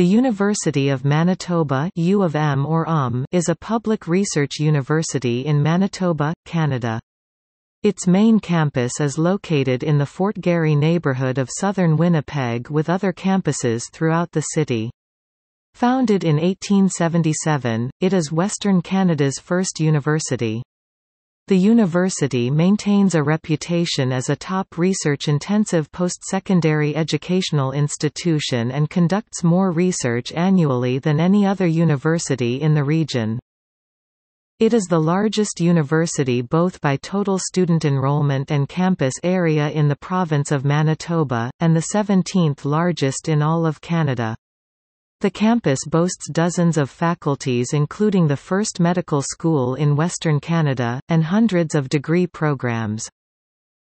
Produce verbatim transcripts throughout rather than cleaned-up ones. The University of Manitoba (U of M or U M) is a public research university in Manitoba, Canada. Its main campus is located in the Fort Garry neighborhood of southern Winnipeg with other campuses throughout the city. Founded in eighteen seventy-seven, it is Western Canada's first university. The university maintains a reputation as a top research-intensive post-secondary educational institution and conducts more research annually than any other university in the region. It is the largest university both by total student enrollment and campus area in the province of Manitoba, and the seventeenth largest in all of Canada. The campus boasts dozens of faculties including the first medical school in Western Canada, and hundreds of degree programs.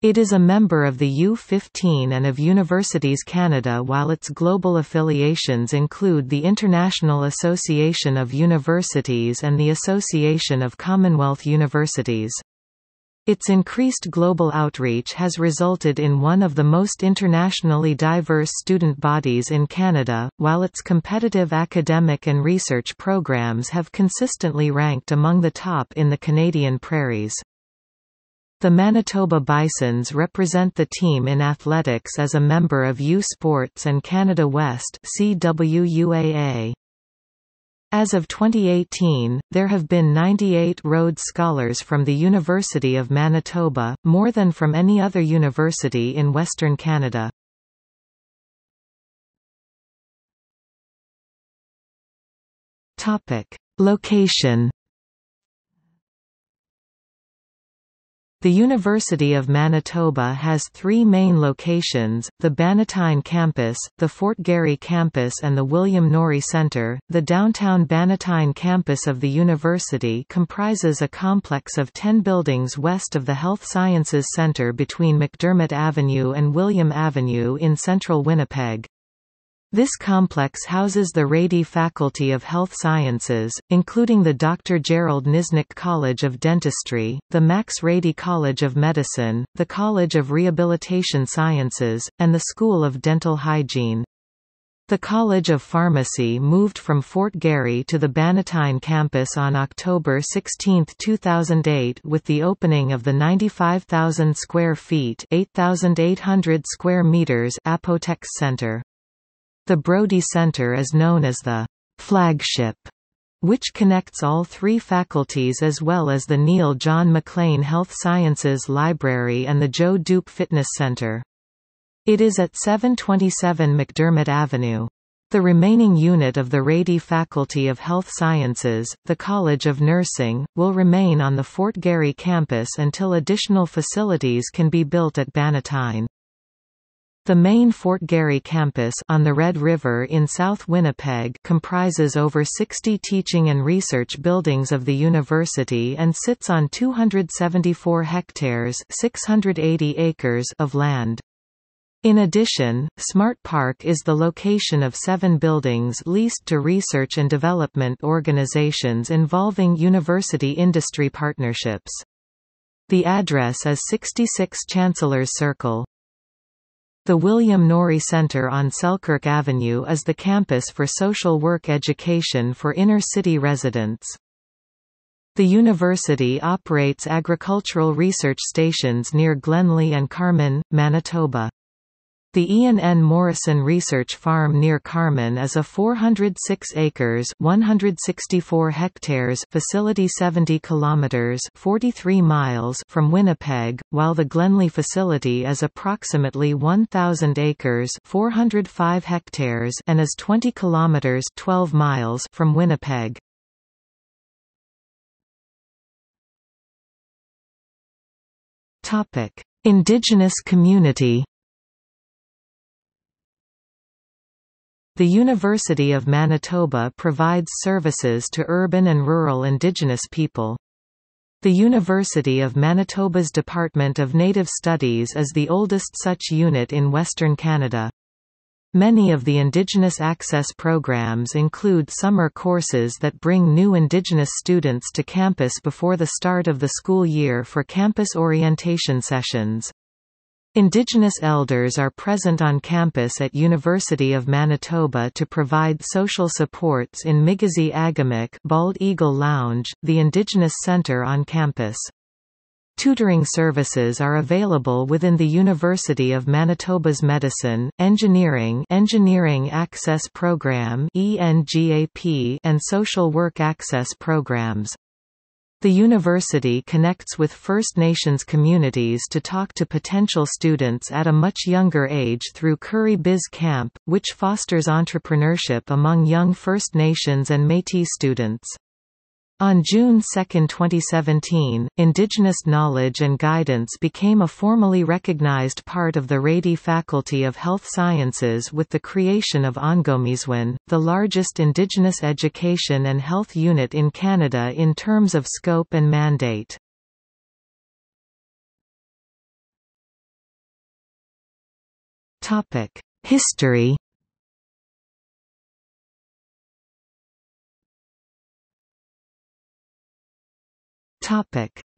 It is a member of the U fifteen and of Universities Canada, while its global affiliations include the International Association of Universities and the Association of Commonwealth Universities. Its increased global outreach has resulted in one of the most internationally diverse student bodies in Canada, while its competitive academic and research programs have consistently ranked among the top in the Canadian prairies. The Manitoba Bisons represent the team in athletics as a member of U Sports and Canada West C W U A A. As of twenty eighteen, there have been ninety-eight Rhodes Scholars from the University of Manitoba, more than from any other university in Western Canada. Topic: Location. The University of Manitoba has three main locations, the Bannatyne Campus, the Fort Garry Campus and the William Norrie Center. The downtown Bannatyne Campus of the university comprises a complex of ten buildings west of the Health Sciences Center between McDermott Avenue and William Avenue in central Winnipeg. This complex houses the Rady Faculty of Health Sciences, including the Doctor Gerald Niznik College of Dentistry, the Max Rady College of Medicine, the College of Rehabilitation Sciences, and the School of Dental Hygiene. The College of Pharmacy moved from Fort Garry to the Bannatyne campus on October sixteenth two thousand eight with the opening of the ninety-five thousand square feet eight thousand eight hundred square meters Apotex Center. The Brody Center is known as the flagship, which connects all three faculties as well as the Neil John McLean Health Sciences Library and the Joe Dupe Fitness Center. It is at seven twenty-seven McDermott Avenue. The remaining unit of the Rady Faculty of Health Sciences, the College of Nursing, will remain on the Fort Garry campus until additional facilities can be built at Bannatyne. The main Fort Garry campus on the Red River in South Winnipeg comprises over sixty teaching and research buildings of the university and sits on two hundred seventy-four hectares (six hundred eighty acres) of land. In addition, Smart Park is the location of seven buildings leased to research and development organizations involving university industry partnerships. The address is sixty-six Chancellor's Circle. The William Norrie Center on Selkirk Avenue is the campus for social work education for inner-city residents. The university operates agricultural research stations near Glenlea and Carman, Manitoba. The Ian N. Morrison Research Farm near Carman is a four hundred six acres (one hundred sixty-four hectares) facility seventy kilometers (forty-three miles) from Winnipeg, while the Glenlea facility is approximately one thousand acres (four hundred five hectares) and is twenty kilometers (twelve miles) from Winnipeg. Topic: Indigenous community. The University of Manitoba provides services to urban and rural Indigenous people. The University of Manitoba's Department of Native Studies is the oldest such unit in Western Canada. Many of the Indigenous Access programs include summer courses that bring new Indigenous students to campus before the start of the school year for campus orientation sessions. Indigenous elders are present on campus at University of Manitoba to provide social supports in Migazi Agamik Bald Eagle Lounge, the Indigenous Centre on campus. Tutoring services are available within the University of Manitoba's Medicine, Engineering Engineering Access Program and Social Work Access Programs. The university connects with First Nations communities to talk to potential students at a much younger age through Curry Biz Camp, which fosters entrepreneurship among young First Nations and Métis students. On June second, twenty seventeen, Indigenous knowledge and guidance became a formally recognized part of the Rady Faculty of Health Sciences with the creation of Ongomiswan, the largest Indigenous education and health unit in Canada in terms of scope and mandate. History.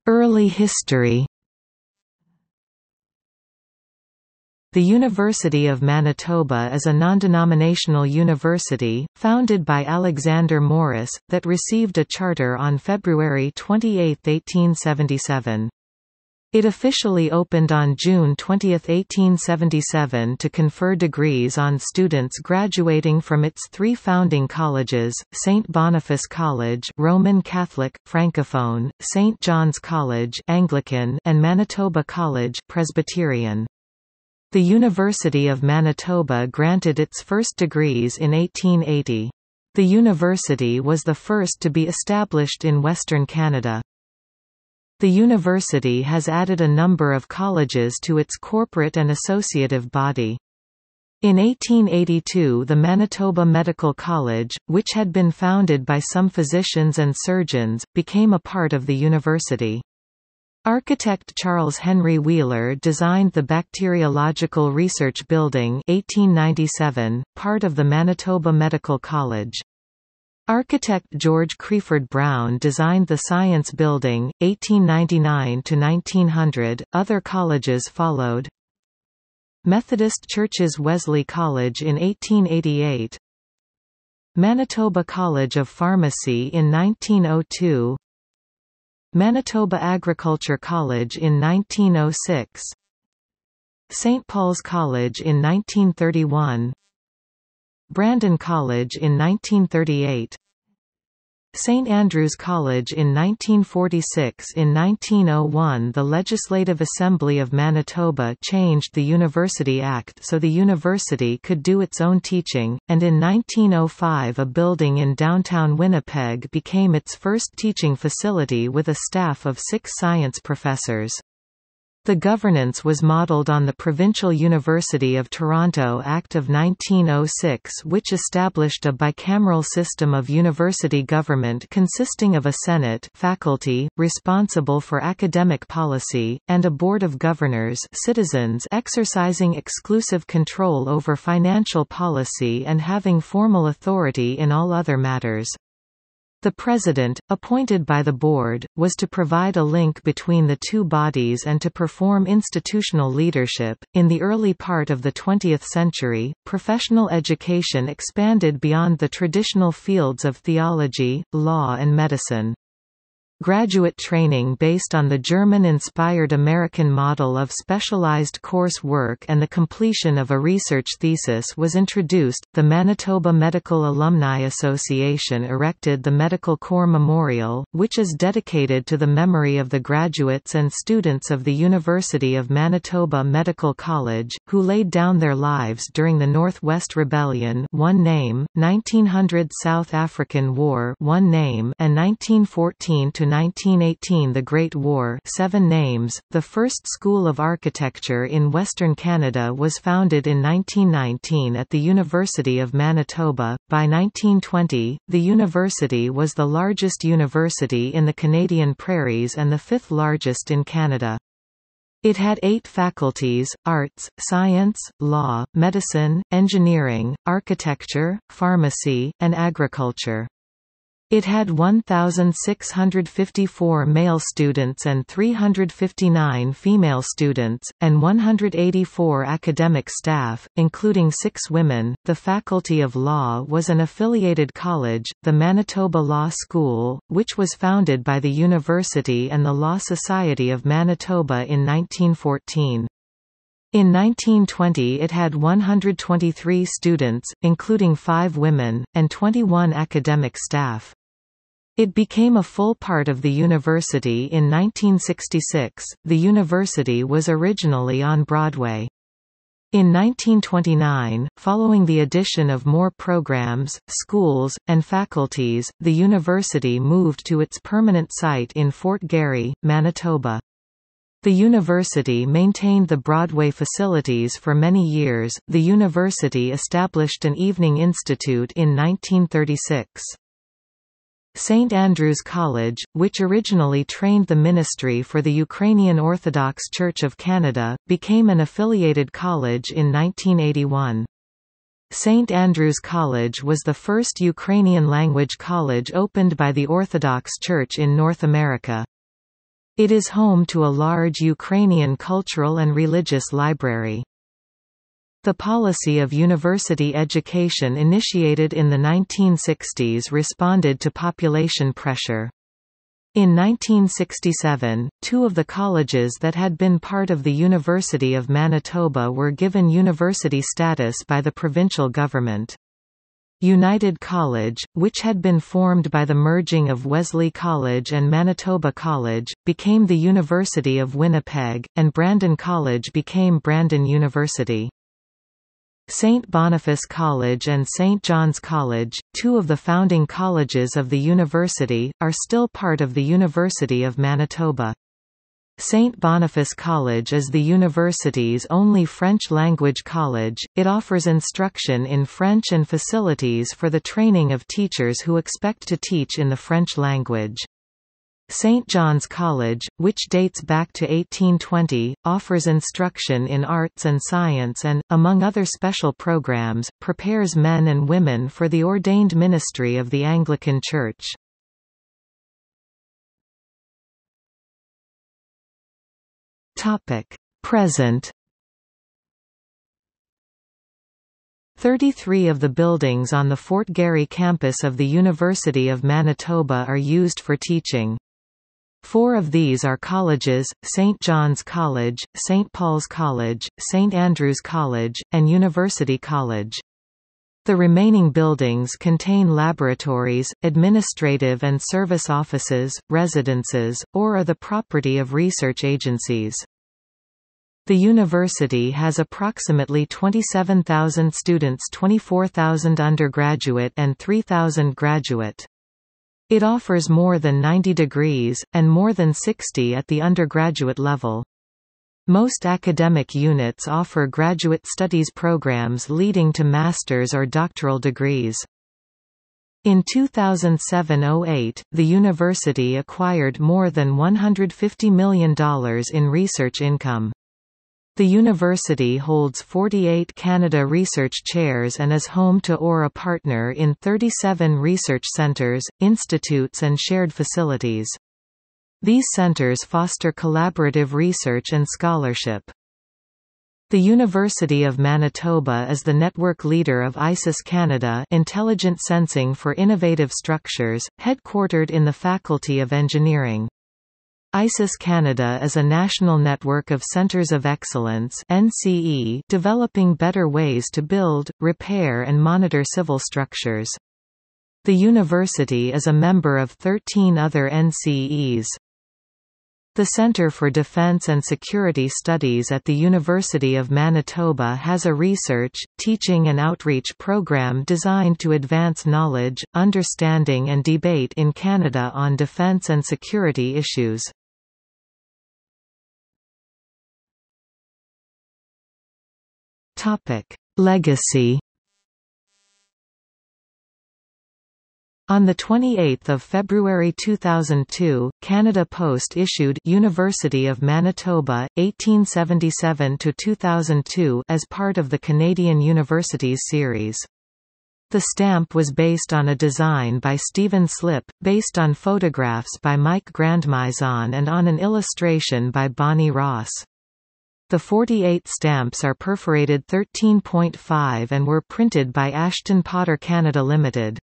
Early history. The University of Manitoba is a non-denominational university, founded by Alexander Morris, that received a charter on February twenty-eighth, eighteen seventy-seven. It officially opened on June twentieth, eighteen seventy-seven to confer degrees on students graduating from its three founding colleges, Saint Boniface College Roman Catholic, Francophone, Saint John's College Anglican, and Manitoba College Presbyterian. The University of Manitoba granted its first degrees in eighteen eighty. The university was the first to be established in Western Canada. The university has added a number of colleges to its corporate and associative body. In eighteen eighty-two, the Manitoba Medical College, which had been founded by some physicians and surgeons, became a part of the university. Architect Charles Henry Wheeler designed the Bacteriological Research Building eighteen ninety-seven, part of the Manitoba Medical College. Architect George Creford Brown designed the Science Building, eighteen ninety-nine to nineteen hundred. Other colleges followed. Methodist Church's Wesley College in eighteen eighty-eight, Manitoba College of Pharmacy in nineteen oh two, Manitoba Agriculture College in nineteen oh six, Saint Paul's College in nineteen thirty-one, Brandon College in nineteen thirty-eight, Saint Andrews College in nineteen forty-six. In nineteen oh one, the Legislative Assembly of Manitoba changed the University Act so the university could do its own teaching, and in nineteen oh five a building in downtown Winnipeg became its first teaching facility with a staff of six science professors. The governance was modelled on the Provincial University of Toronto Act of nineteen oh six, which established a bicameral system of university government consisting of a Senate faculty, responsible for academic policy, and a Board of Governors citizens exercising exclusive control over financial policy and having formal authority in all other matters. The president, appointed by the board, was to provide a link between the two bodies and to perform institutional leadership. In the early part of the twentieth century, professional education expanded beyond the traditional fields of theology, law, and medicine. Graduate training based on the German-inspired American model of specialized coursework and the completion of a research thesis was introduced. The Manitoba Medical Alumni Association erected the Medical Corps Memorial, which is dedicated to the memory of the graduates and students of the University of Manitoba Medical College, who laid down their lives during the Northwest Rebellion (one name), nineteen hundred South African War (one name), and nineteen fourteen to nineteen eighteen the Great War seven names. The first School of Architecture in Western Canada was founded in nineteen nineteen at the University of Manitoba. By nineteen twenty, the university was the largest university in the Canadian Prairies and the fifth largest in Canada. It had eight faculties: arts, science, law, medicine, engineering, architecture, pharmacy, and agriculture. It had one thousand six hundred fifty-four male students and three hundred fifty-nine female students, and one hundred eighty-four academic staff, including six women. The Faculty of Law was an affiliated college, the Manitoba Law School, which was founded by the University and the Law Society of Manitoba in nineteen fourteen. In nineteen twenty it had one hundred twenty-three students, including five women, and twenty-one academic staff. It became a full part of the university in nineteen sixty-six. The university was originally on Broadway. In nineteen twenty-nine, following the addition of more programs, schools, and faculties, the university moved to its permanent site in Fort Garry, Manitoba. The university maintained the Broadway facilities for many years. The university established an evening institute in nineteen thirty-six. Saint Andrews College, which originally trained the ministry for the Ukrainian Orthodox Church of Canada, became an affiliated college in nineteen eighty-one. Saint Andrews College was the first Ukrainian-language college opened by the Orthodox Church in North America. It is home to a large Ukrainian cultural and religious library. The policy of university education initiated in the nineteen sixties responded to population pressure. In nineteen sixty-seven, two of the colleges that had been part of the University of Manitoba were given university status by the provincial government. United College, which had been formed by the merging of Wesley College and Manitoba College, became the University of Winnipeg, and Brandon College became Brandon University. Saint Boniface College and Saint John's College, two of the founding colleges of the university, are still part of the University of Manitoba. Saint Boniface College is the university's only French-language college. It offers instruction in French and facilities for the training of teachers who expect to teach in the French language. Saint John's College, which dates back to eighteen twenty, offers instruction in arts and science and, among other special programs, prepares men and women for the ordained ministry of the Anglican Church. Topic: Present. thirty-three of the buildings on the Fort Garry campus of the University of Manitoba are used for teaching. Four of these are colleges: Saint John's College, Saint Paul's College, Saint Andrews College, and University College. The remaining buildings contain laboratories, administrative and service offices, residences, or are the property of research agencies. The university has approximately twenty-seven thousand students, twenty-four thousand undergraduate and three thousand graduate. It offers more than ninety degrees, and more than sixty at the undergraduate level. Most academic units offer graduate studies programs leading to master's or doctoral degrees. In two thousand seven to oh eight, the university acquired more than one hundred fifty million dollars in research income. The university holds forty-eight Canada research chairs and is home to or a partner in thirty-seven research centres, institutes and shared facilities. These centres foster collaborative research and scholarship. The University of Manitoba is the network leader of ISIS Canada Intelligent Sensing for Innovative Structures, headquartered in the Faculty of Engineering. ISIS Canada is a national network of Centres of Excellence (N C E) developing better ways to build, repair and monitor civil structures. The university is a member of thirteen other N C Es. The Centre for Defence and Security Studies at the University of Manitoba has a research, teaching and outreach program designed to advance knowledge, understanding and debate in Canada on defence and security issues. Legacy. On twenty-eighth of February two thousand two, Canada Post issued University of Manitoba, eighteen seventy-seven to two thousand two as part of the Canadian Universities series. The stamp was based on a design by Stephen Slip, based on photographs by Mike Grandmaison and on an illustration by Bonnie Ross. The forty-eight stamps are perforated thirteen point five and were printed by Ashton Potter Canada Limited.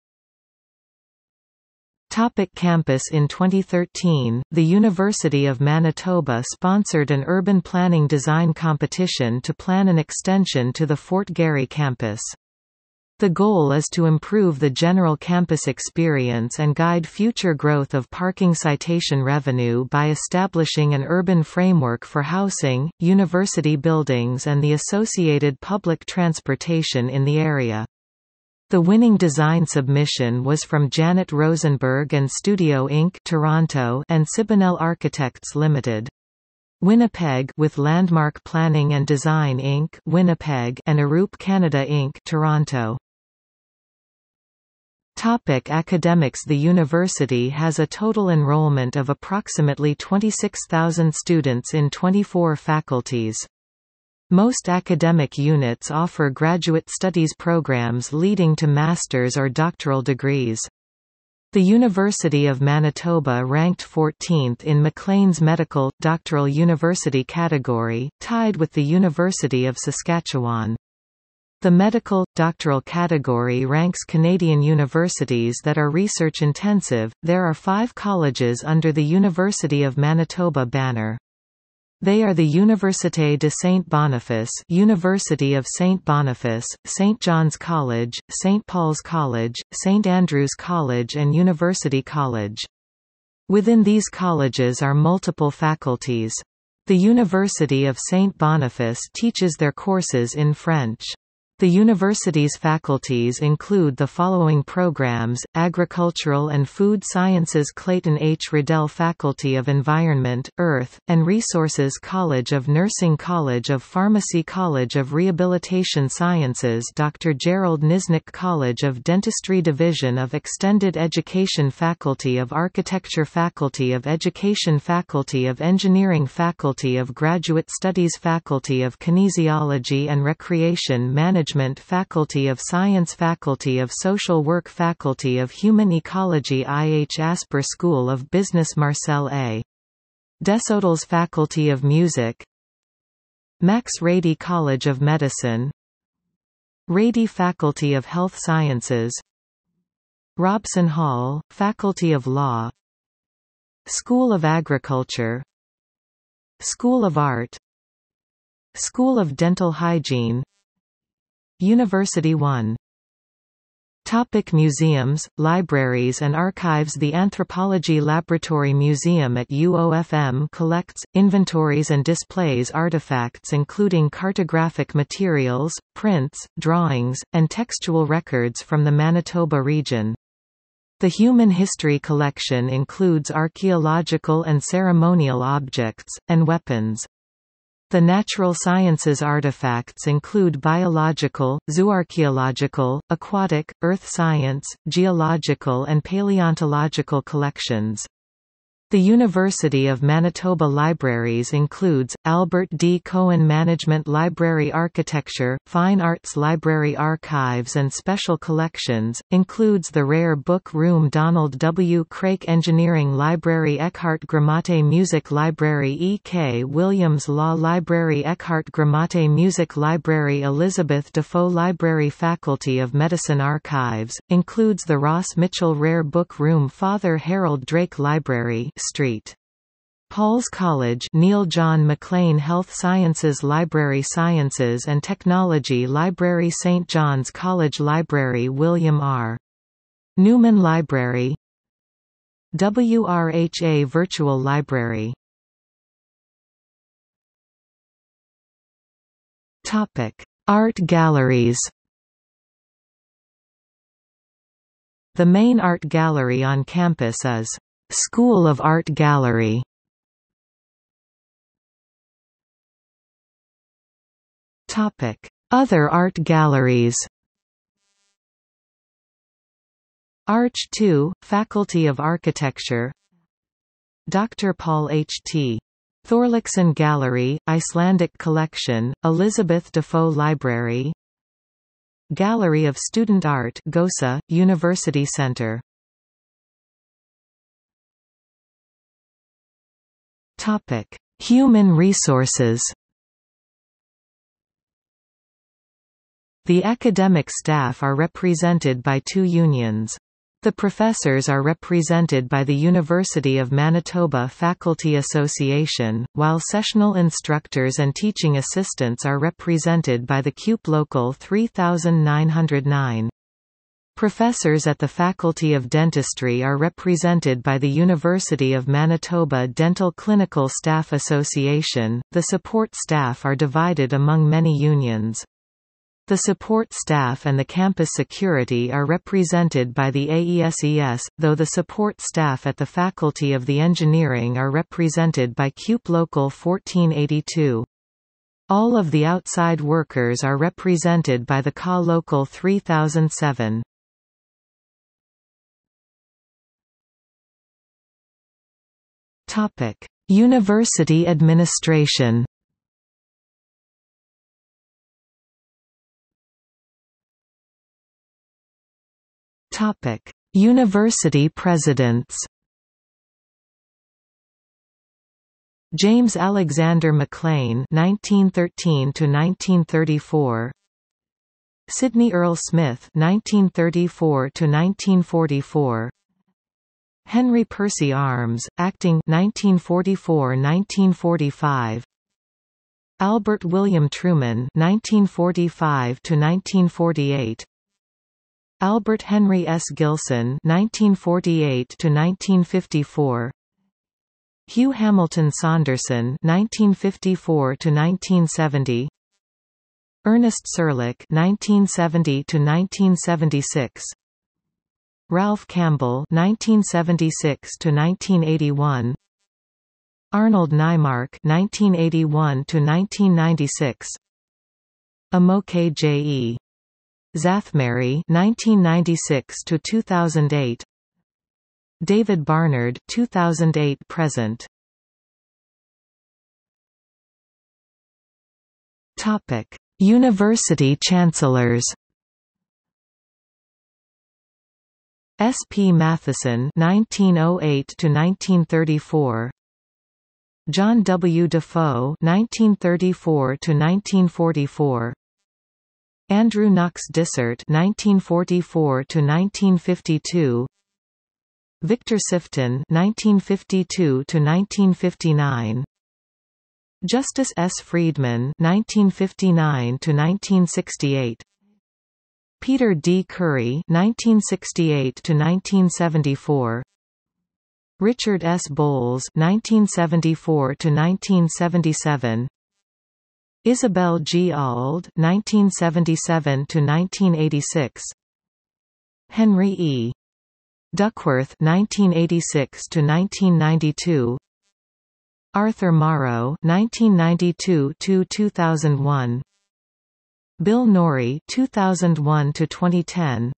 Topic campus. In twenty thirteen, the University of Manitoba sponsored an urban planning design competition to plan an extension to the Fort Garry campus. The goal is to improve the general campus experience and guide future growth of parking citation revenue by establishing an urban framework for housing, university buildings and the associated public transportation in the area. The winning design submission was from Janet Rosenberg and Studio Incorporated Toronto and Sibonell Architects Limited. Winnipeg with Landmark Planning and Design Incorporated Winnipeg and Arup Canada Incorporated Toronto. Topic academics. The university has a total enrollment of approximately twenty-six thousand students in twenty-four faculties. Most academic units offer graduate studies programs leading to master's or doctoral degrees. The University of Manitoba ranked fourteenth in Maclean's medical, doctoral university category, tied with the University of Saskatchewan. The medical, doctoral category ranks Canadian universities that are research-intensive. There are five colleges under the University of Manitoba banner. They are the Université de Saint Boniface, University of Saint Boniface, Saint John's College, Saint Paul's College, Saint Andrews College and University College. Within these colleges are multiple faculties. The University of Saint Boniface teaches their courses in French. The university's faculties include the following programs: Agricultural and Food Sciences, Clayton H. Riddell Faculty of Environment, Earth, and Resources, College of Nursing, College of Pharmacy, College of Rehabilitation Sciences, Doctor Gerald Niznik College of Dentistry, Division of Extended Education, Faculty of Architecture, Faculty of Education, Faculty of Engineering, Faculty of Graduate Studies, Faculty of Kinesiology and Recreation Management, Faculty of Science, Faculty of Social Work, Faculty of Human Ecology, I H Asper School of Business, Marcel A. Desotels Faculty of Music, Max Rady College of Medicine, Rady Faculty of Health Sciences, Robson Hall, Faculty of Law, School of Agriculture, School of Art, School of Dental Hygiene, University one. Topic museums, libraries and archives. The Anthropology Laboratory Museum at U O F M collects, inventories and displays artifacts including cartographic materials, prints, drawings, and textual records from the Manitoba region. The Human History Collection includes archaeological and ceremonial objects, and weapons. The natural sciences artifacts include biological, zooarchaeological, aquatic, earth science, geological and paleontological collections. The University of Manitoba Libraries includes, Albert D. Cohen Management Library, Architecture, Fine Arts Library, Archives and Special Collections, includes the Rare Book Room, Donald W. Craik Engineering Library, Eckhart Grammate Music Library, E K Williams Law Library, Eckhart Grammate Music Library, Elizabeth Defoe Library, Faculty of Medicine. Archives, includes the Ross Mitchell Rare Book Room, Father Harold Drake Library, Street. Paul's College, Neil John McLean Health Sciences Library, Sciences and Technology Library, Saint John's College Library, William R. Newman Library, W R H A Virtual Library. Topic: Art galleries. The main art gallery on campus is School of Art Gallery. Topic: Other art galleries. Arch two, Faculty of Architecture, Doctor Paul H. T. Thorlakson Gallery, Icelandic Collection, Elizabeth Defoe Library, Gallery of Student Art, G O S A, University Centre. Topic: Human Resources. The academic staff are represented by two unions. The professors are represented by the University of Manitoba Faculty Association, while sessional instructors and teaching assistants are represented by the C U P Local three thousand nine hundred nine. Professors at the Faculty of Dentistry are represented by the University of Manitoba Dental Clinical Staff Association. The support staff are divided among many unions. The support staff and the campus security are represented by the A E S E S, though the support staff at the Faculty of the Engineering are represented by C U P Local fourteen eighty-two. All of the outside workers are represented by the C A Local three thousand seven. Topic: University administration. Topic: University presidents. James Alexander McLean nineteen thirteen to nineteen thirty-four, Sidney Earl Smith nineteen thirty-four to nineteen forty-four, Henry Percy Arms, acting nineteen forty-four to nineteen forty-five, Albert William Truman nineteen forty-five to nineteen forty-eight, Albert Henry S. Gilson nineteen forty-eight to nineteen fifty-four, Hugh Hamilton Saunderson nineteen fifty-four to nineteen seventy, Ernest Sirleck nineteen seventy to nineteen seventy-six, Ralph Campbell nineteen seventy-six to nineteen eighty-one, Arnold Neimark nineteen eighty-one to nineteen ninety-six, Amoke J. E. Zathmary nineteen ninety-six to two thousand eight, David Barnard two thousand eight present. Topic: University chancellors. S. P. Matheson nineteen oh eight to nineteen thirty-four, John W. Defoe nineteen thirty-four to nineteen forty-four, Andrew Knox Dissert nineteen forty-four to nineteen fifty-two, Victor Sifton nineteen fifty-two to nineteen fifty-nine, Justice S. Friedman nineteen fifty-nine to nineteen sixty-eight, Peter D. Curry nineteen sixty-eight to nineteen seventy-four, Richard S. Bowles nineteen seventy-four to nineteen seventy-seven, Isabel G. Auld nineteen seventy-seven to nineteen eighty-six, Henry E. Duckworth nineteen eighty-six to nineteen ninety-two, Arthur Morrow nineteen ninety-two to two thousand one, Bill Norrie two thousand one to twenty ten,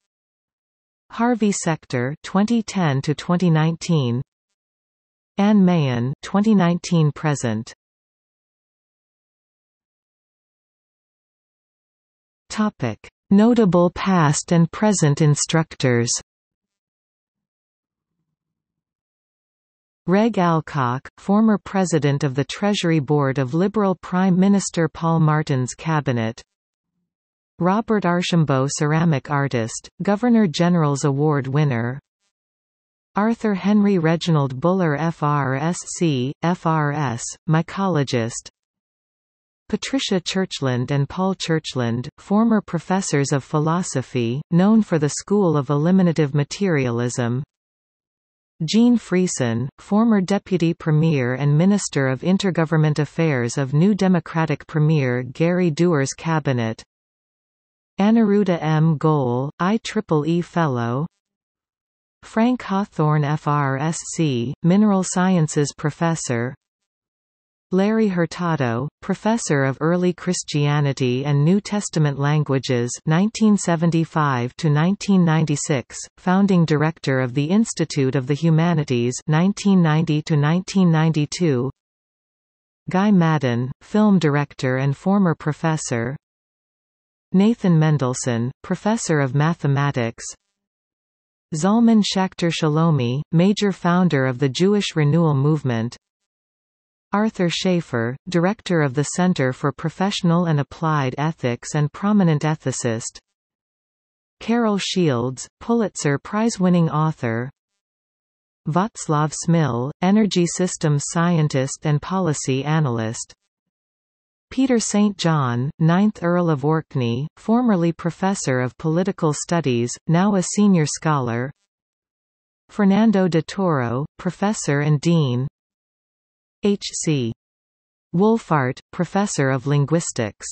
Harvey Sector twenty ten to twenty nineteen, Anne Mahon twenty nineteen present. Topic: Notable past and present instructors. Reg Alcock, former President of the Treasury Board of Liberal Prime Minister Paul Martin's cabinet. Robert Archambault, ceramic artist, Governor-General's Award winner. Arthur Henry Reginald Buller, F R S C, F R S, mycologist. Patricia Churchland and Paul Churchland, former professors of philosophy, known for the School of Eliminative Materialism. Jean Friesen, former Deputy Premier and Minister of Intergovernment Affairs of New Democratic Premier Gary Doer's cabinet. Aniruddha M. Goel, I triple E Fellow. Frank Hawthorne, F R S C, Mineral Sciences Professor. Larry Hurtado, Professor of Early Christianity and New Testament Languages nineteen seventy-five to nineteen ninety-six, founding director of the Institute of the Humanities nineteen ninety to nineteen ninety-two, Guy Madden, film director and former professor. Nathan Mendelson, Professor of Mathematics; Zalman Shachter Shalomi, major founder of the Jewish Renewal Movement; Arthur Schaefer, Director of the Center for Professional and Applied Ethics and prominent ethicist; Carol Shields, Pulitzer Prize-winning author; Václav Smil, energy systems scientist and policy analyst; Peter Saint John, ninth Earl of Orkney, formerly Professor of Political Studies, now a Senior Scholar; Fernando de Toro, Professor and Dean; H C Wolfart, Professor of Linguistics.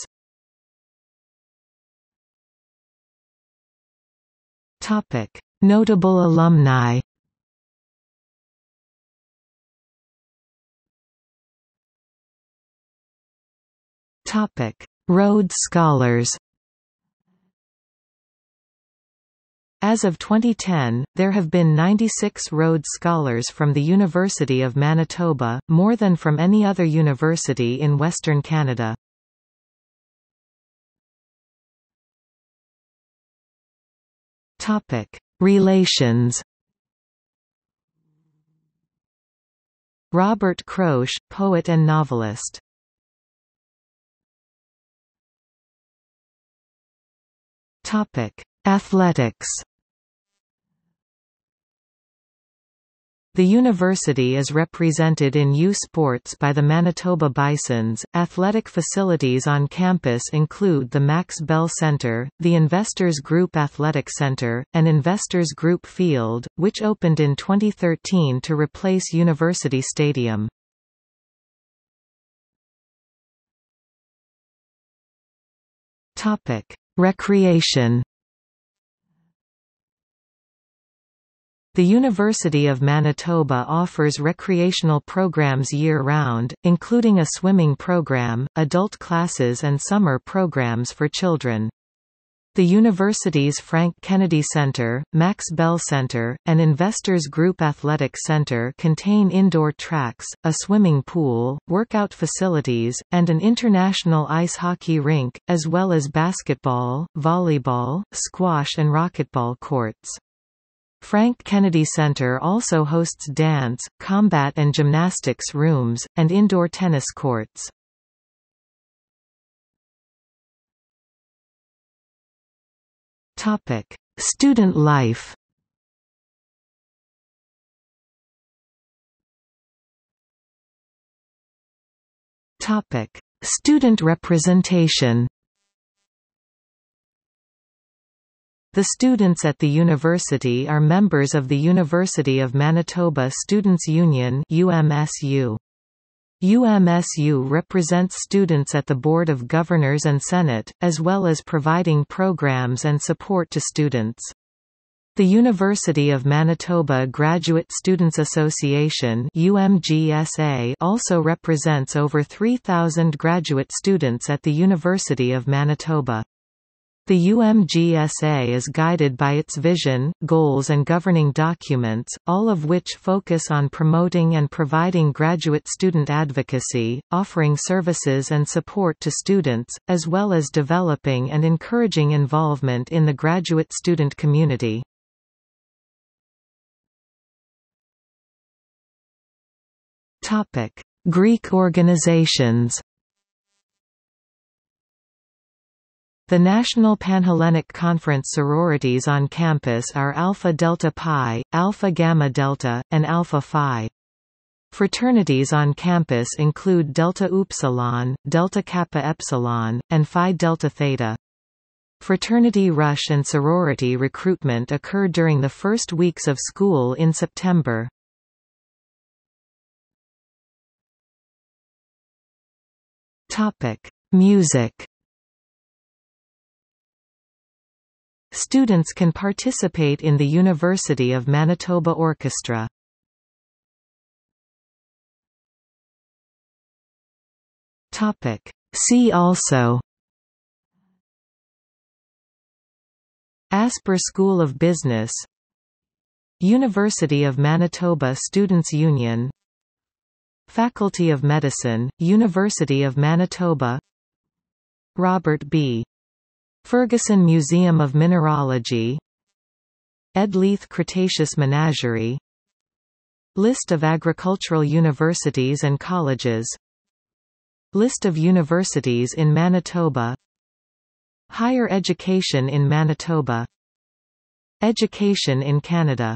Topic: Notable alumni. Topic: Rhodes Scholars. As of twenty ten, there have been ninety-six Rhodes Scholars from the University of Manitoba, more than from any other university in Western Canada. Topic: Relations. Robert Croce, poet and novelist. Topic: Athletics. The university is represented in U Sports by the Manitoba Bisons. Athletic facilities on campus include the Max Bell Centre, the Investors Group Athletic Centre, and Investors Group Field, which opened in twenty thirteen to replace University Stadium. Topic: Recreation. The University of Manitoba offers recreational programs year-round, including a swimming program, adult classes and summer programs for children. The university's Frank Kennedy Center, Max Bell Center, and Investors Group Athletic Center contain indoor tracks, a swimming pool, workout facilities, and an international ice hockey rink, as well as basketball, volleyball, squash and racquetball courts. Frank Kennedy Center also hosts dance, combat and gymnastics rooms, and indoor tennis courts. Topic: Student life. Topic: Student representation. The students at the university are members of the University of Manitoba Students' Union (U M S U). U M S U represents students at the Board of Governors and Senate, as well as providing programs and support to students. The University of Manitoba Graduate Students' Association (U M G S A) also represents over three thousand graduate students at the University of Manitoba. The U M G S A is guided by its vision, goals and governing documents, all of which focus on promoting and providing graduate student advocacy, offering services and support to students, as well as developing and encouraging involvement in the graduate student community. Topic: Greek organizations. The National Panhellenic Conference sororities on campus are Alpha Delta Pi, Alpha Gamma Delta, and Alpha Phi. Fraternities on campus include Delta Upsilon, Delta Kappa Epsilon, and Phi Delta Theta. Fraternity rush and sorority recruitment occur during the first weeks of school in September. Topic: Music. Students can participate in the University of Manitoba Orchestra. Topic: See also. Asper School of Business, University of Manitoba Students' Union, Faculty of Medicine, University of Manitoba, Robert B. Ferguson Museum of Mineralogy, Edleath Cretaceous Menagerie, List of agricultural universities and colleges, List of universities in Manitoba, Higher education in Manitoba, Education in Canada.